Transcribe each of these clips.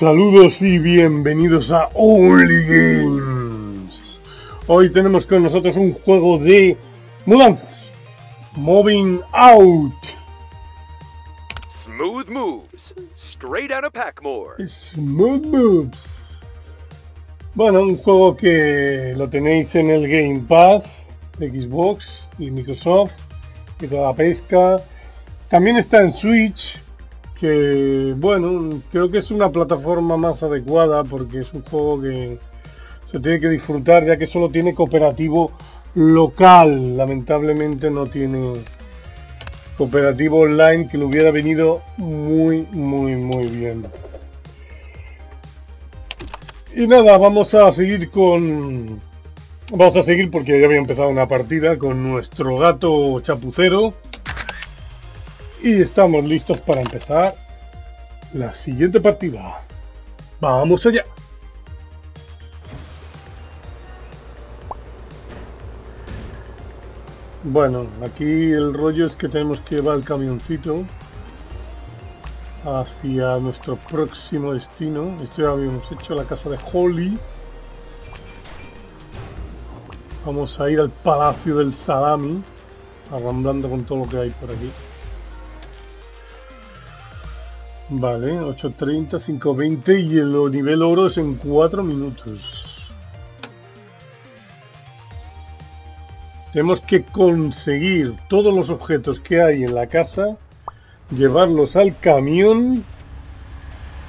Saludos y bienvenidos a Only Games. Hoy tenemos con nosotros un juego de mudanzas, Moving Out. Smooth Moves, straight out of Packmore. Smooth Moves. Bueno, un juego que lo tenéis en el Game Pass, Xbox y Microsoft y toda la pesca. También está en Switch, que bueno, creo que es una plataforma más adecuada porque es un juego que se tiene que disfrutar, ya que solo tiene cooperativo local. Lamentablemente no tiene cooperativo online, que le hubiera venido muy bien. Y nada, vamos a seguir porque ya había empezado una partida con nuestro gato chapucero. Y estamos listos para empezar la siguiente partida. ¡Vamos allá! Bueno, aquí el rollo es que tenemos que llevar el camioncito hacia nuestro próximo destino. Esto ya habíamos hecho, la casa de Holly. Vamos a ir al Palacio del Salami, arramblando con todo lo que hay por aquí. Vale, 8:30, 5:20 y el nivel oro es en 4 minutos. Tenemos que conseguir todos los objetos que hay en la casa, llevarlos al camión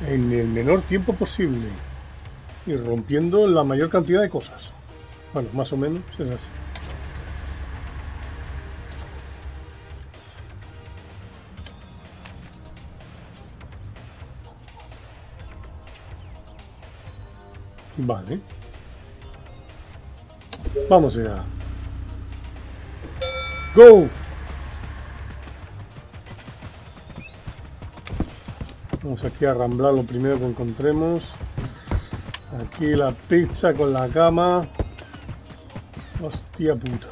en el menor tiempo posible y rompiendo la mayor cantidad de cosas. Bueno, más o menos es así. Vale. Vamos allá. ¡Go! Vamos aquí a arramblar lo primero que encontremos. Aquí la pizza con la cama. Hostia puta.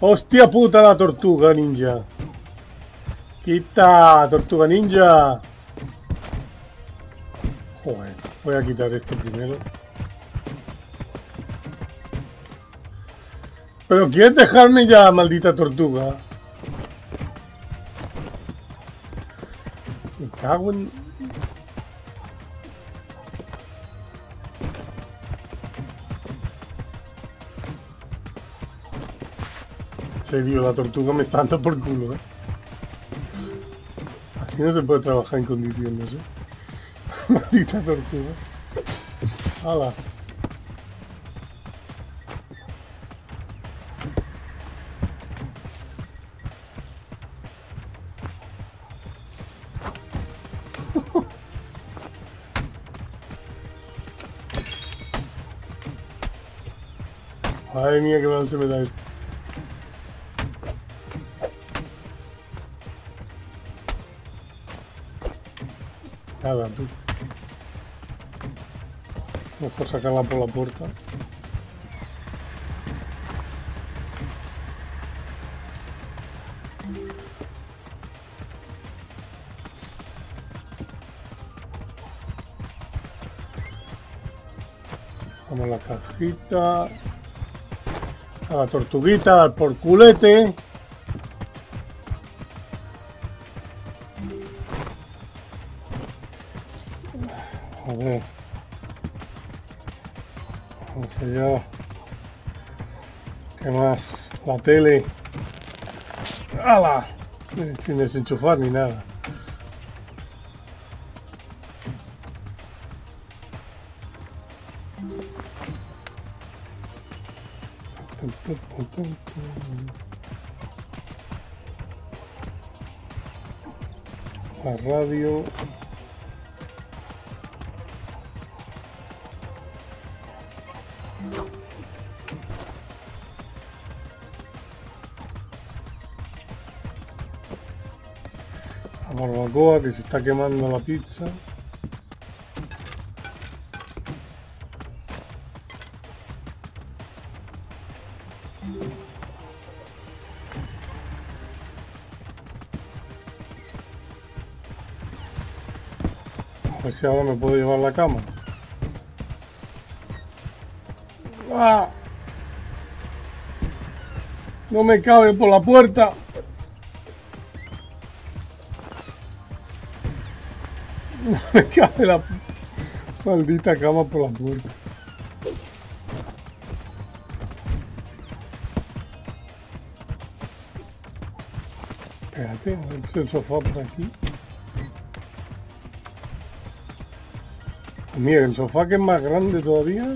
Hostia puta la tortuga ninja. ¡Quita, tortuga ninja! Joder, voy a quitar esto primero. ¿Pero quieres dejarme ya, maldita tortuga? Me cago en... En serio, la tortuga me está dando por culo, ¿eh? Así no se puede trabajar en condiciones, ¿eh? Maldita tortuga. ¡Hala! Madre mía, qué mal se me da esto. Nada, tú. Mejor sacarla por la puerta. Vamos a la cajita. A la tortuguita, al porculete. A ver. Allá. ¿Qué más? La tele. ¡Hala! Sin desenchufar ni nada. La radio. Barbacoa, que se está quemando la pizza. ver si ahora me puedo llevar la cama. ¡Ah! No me cabe por la puerta. No me cabe la maldita cama por la puerta. Espérate, es el sofá por aquí. Mira, el sofá que es más grande todavía.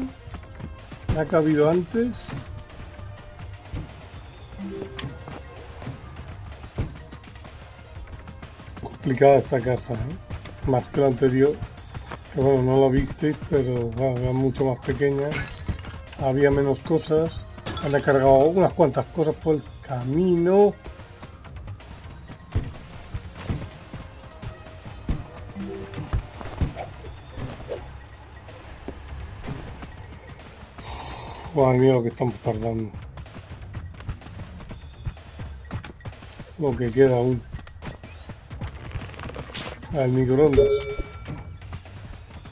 Ha cabido antes. Complicada esta casa, ¿eh? Más que la anterior, que bueno, no la visteis, pero bueno, era mucho más pequeña, había menos cosas, han cargado unas cuantas cosas por el camino. Madre mía, lo que estamos tardando, lo que queda aún. Al microondas.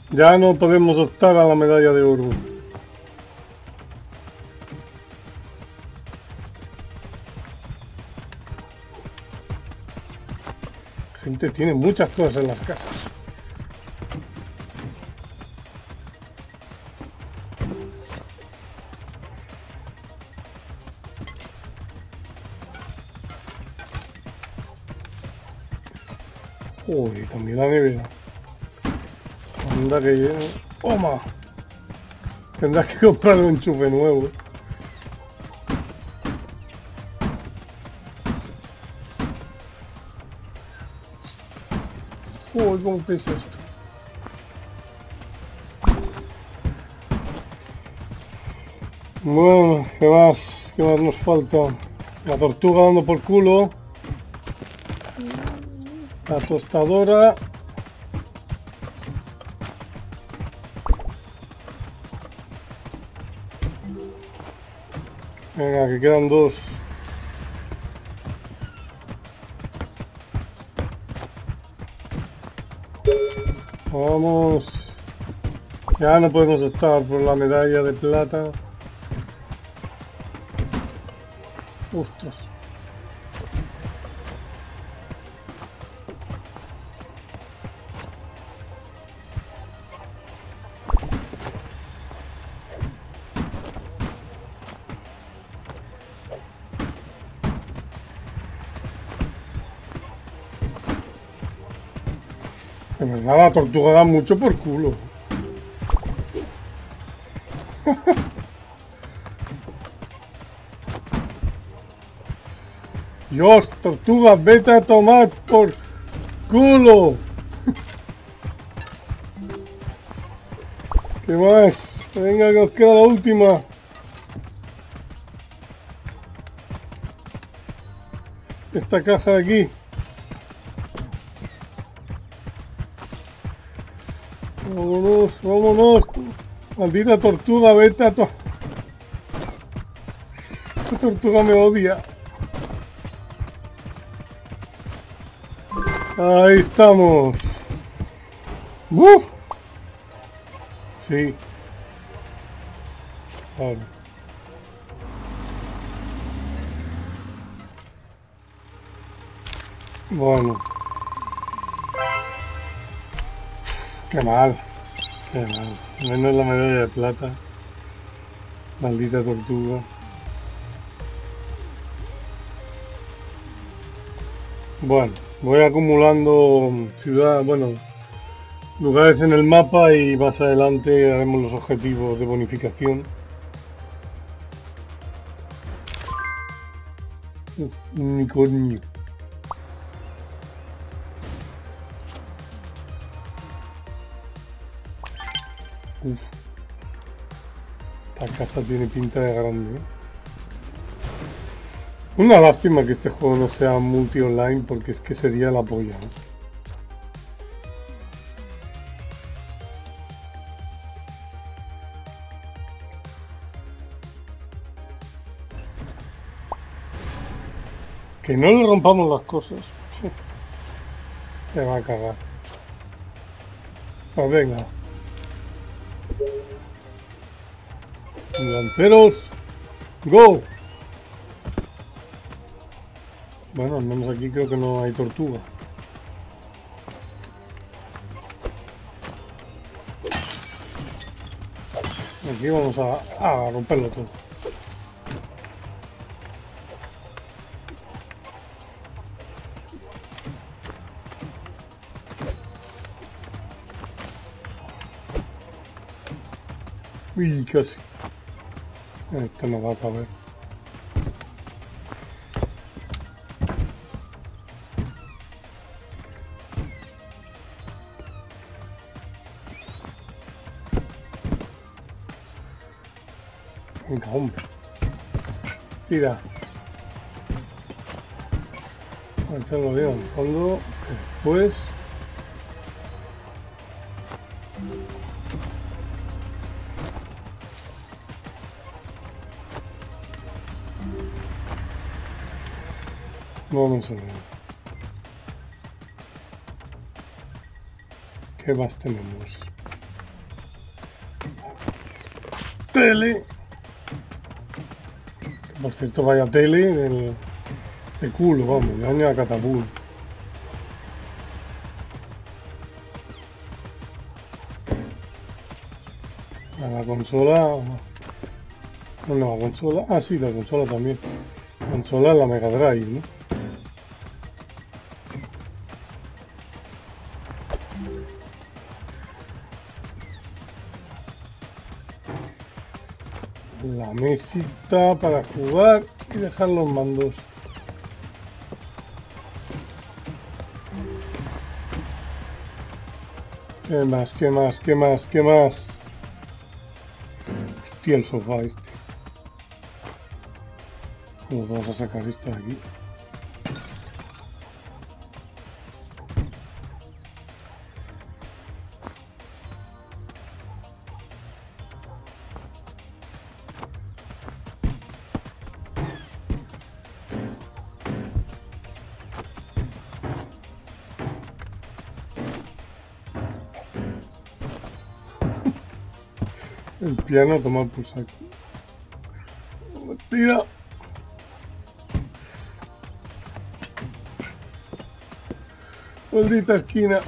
Ya no podemos optar a la medalla de oro. La gente tiene muchas cosas en las casas. Uy, también la nevera. Anda que lleno. ¡Toma! Tendrás que comprar un enchufe nuevo. Uy, ¿cómo pesa esto? Bueno, ¿qué más? ¿Qué más nos falta? La tortuga dando por culo. La tostadora. Venga, que quedan dos. Vamos. Ya no podemos estar por la medalla de plata. Ostras. La tortuga da mucho por culo. Dios, tortuga, vete a tomar por culo. ¿Qué más? Venga, que os queda la última. Esta caja de aquí. Vámonos, vámonos. Maldita tortuga, vete a to... Esta tortuga me odia. Ahí estamos. ¡Buf! Sí. Vale. Bueno. Qué mal. Qué mal. Menos la medalla de plata. Maldita tortuga. Bueno, voy acumulando ciudad, bueno, lugares en el mapa y más adelante haremos los objetivos de bonificación. Unicornio. Esta casa tiene pinta de grande, ¿eh? Una lástima que este juego no sea multi online, porque es que sería la polla, ¿eh? Que no le rompamos las cosas. Se va a cagar. Pues venga. Delanteros. ¡Go! Bueno, al menos aquí creo que no hay tortuga. Aquí vamos a romperlo todo. Uy, casi. Esto no va a caber. Venga, hombre. Tira. Vamos a echarlo bien al fondo. Después. Vamos a ver. ¿Qué más tenemos? Tele. Que por cierto, vaya tele de culo, vamos, de año a catapulta. A la consola. No, no, la consola. Ah, sí, la consola también. La consola es la Mega Drive, ¿no? La mesita para jugar y dejar los mandos. ¿Qué más? ¿Qué más? ¿Qué más? ¿Qué más? Hostia, el sofá este. ¿Cómo vamos a sacar esto de aquí? El piano, tomar por saco. Tira. Maldita esquina.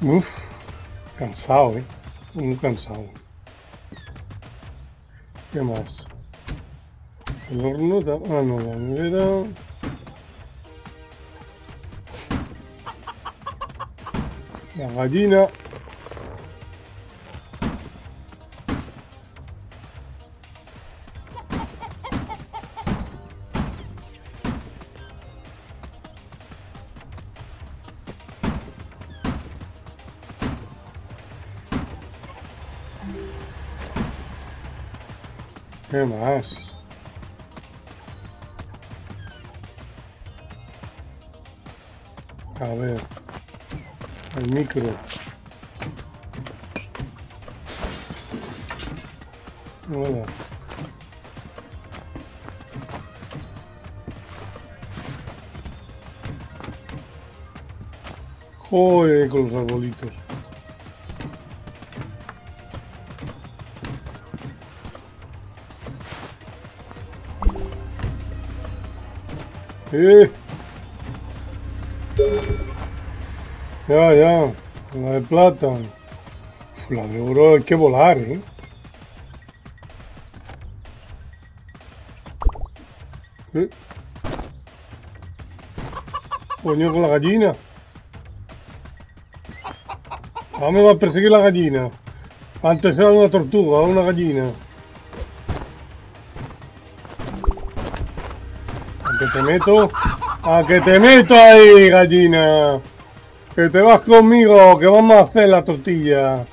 Uf, cansado, muy cansado. ¿Qué más? El horno, ah no, la nevera. La gallina. ¿Qué más? A ver, el micro. Hola. Joder, con los arbolitos. Ya, ya, la de plata. Uf, la de oro hay que volar, ¿eh? ¿Eh? Coño, con la gallina. Ahora me va a perseguir la gallina. Antes era una tortuga, ahora una gallina. ¿A que te meto? ¡A que te meto ahí, gallina! ¡Que te vas conmigo! ¡Que vamos a hacer la tortilla!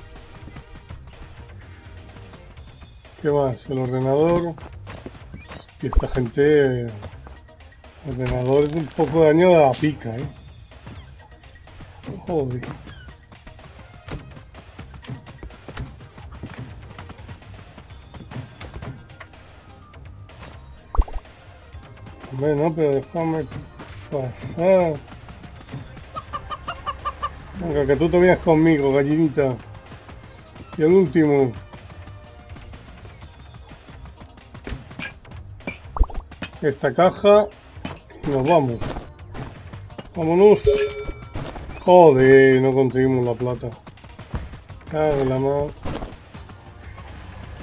¿Qué más? El ordenador. Hostia, esta gente... El ordenador es un poco de daño a la pica, ¿eh? Joder. Bueno, pero déjame pasar. Venga, que tú te veas conmigo, gallinita. Y el último. Esta caja. Y nos vamos. Vámonos. Joder, no conseguimos la plata. Cago la mano.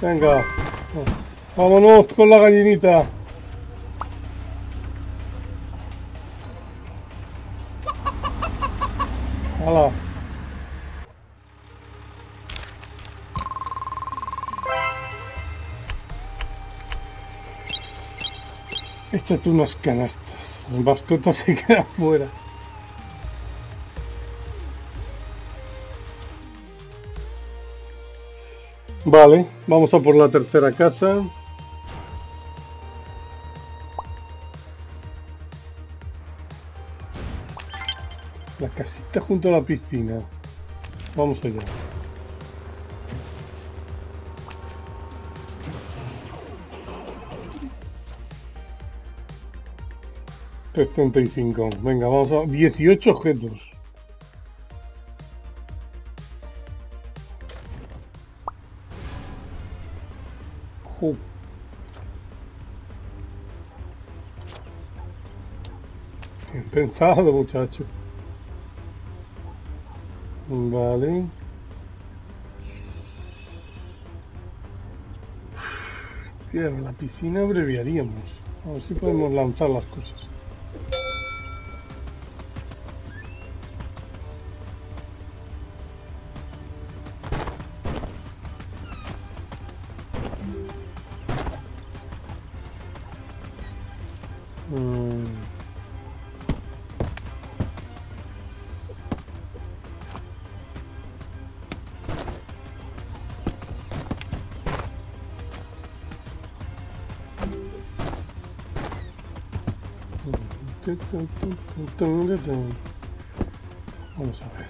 Venga. Vámonos con la gallinita. ¡Hala! Échate unas canastas. El mascota se queda fuera. Vale, vamos a por la tercera casa. La casita junto a la piscina. Vamos allá. $3.35. Venga, vamos a... 18 objetos. ¡Joder! Bien pensado, muchacho. Vale. Hostia, la piscina abreviaríamos. A ver si podemos lanzar las cosas. Vamos a ver.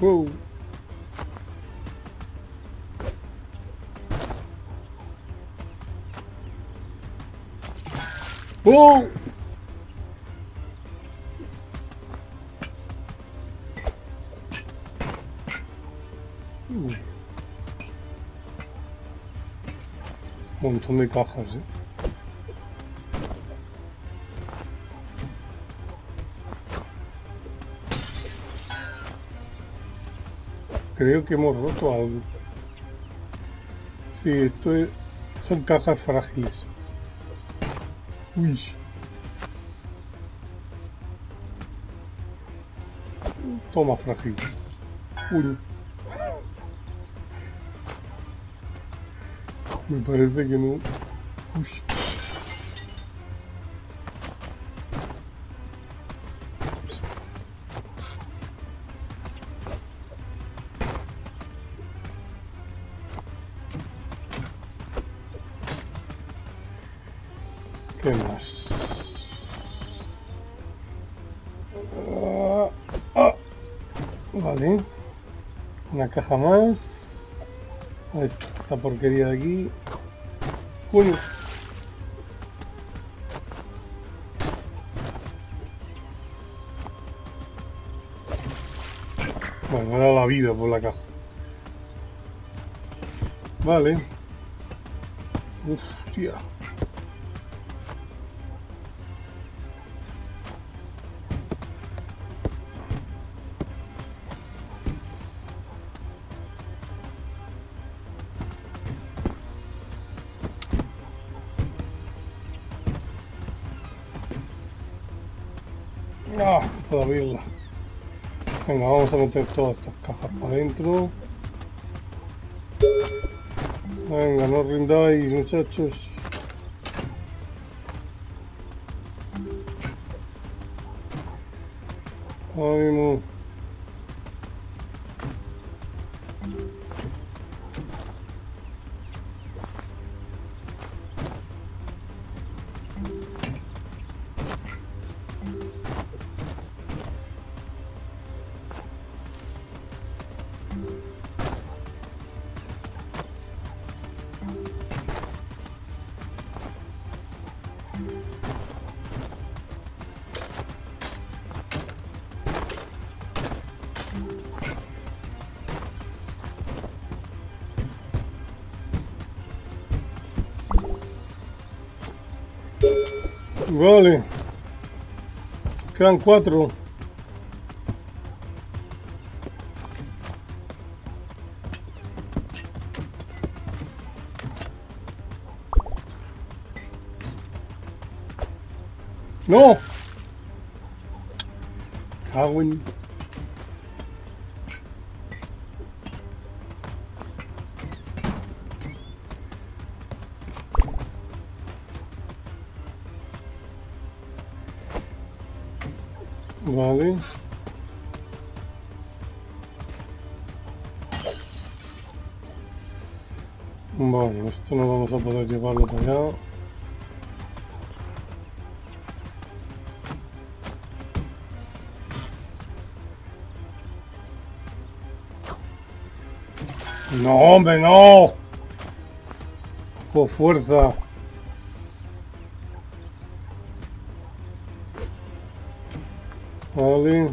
Wow. Wow. Un montón de cajas, ¿eh? Creo que hemos roto algo. Sí, esto es... son cajas frágiles. Uy. Toma, frágil. Uy. Me parece que no... Uy. ¿Qué más? Vale. Una caja más. Esta porquería de aquí. Coño. Bueno, me ha dado la vida por la caja. Vale. Hostia. Ah, puedo abrirla. Venga, vamos a meter todas estas cajas para adentro. Venga, no rindáis, muchachos. Vamos. Vale. Quedan 4. ¡No! Cago en... Vale. Bueno, esto no vamos a poder llevarlo para allá. ¡No, hombre, no! ¡Con fuerza! Vale.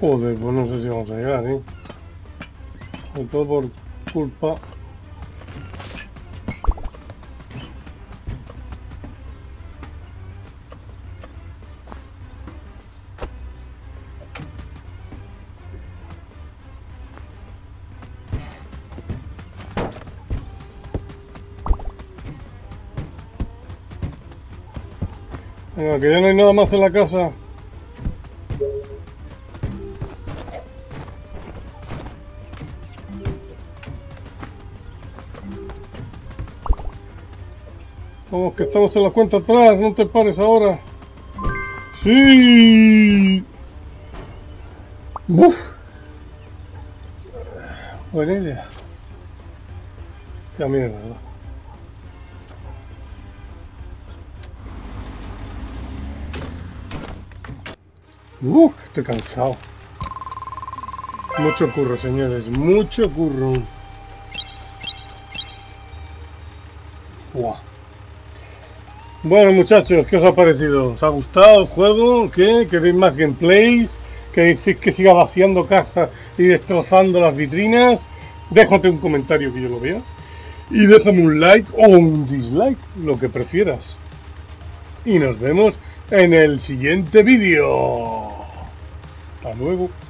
Joder, pues no sé si vamos a llegar, ¿eh? Sobre todo por culpa. Venga, que ya no hay nada más en la casa. Vamos, que estamos en la cuenta atrás, no te pares ahora. ¡Sí! ¡Buf! Buena idea. Ya mierda, ¿no? Estoy cansado. Mucho curro, señores. Mucho curro. Buah. Bueno, muchachos, ¿qué os ha parecido? ¿Os ha gustado el juego? ¿Qué? ¿Queréis más gameplays? ¿Queréis que siga vaciando cajas y destrozando las vitrinas? Déjate un comentario que yo lo vea. Y déjame un like o un dislike, lo que prefieras. Y nos vemos en el siguiente vídeo. Hasta luego.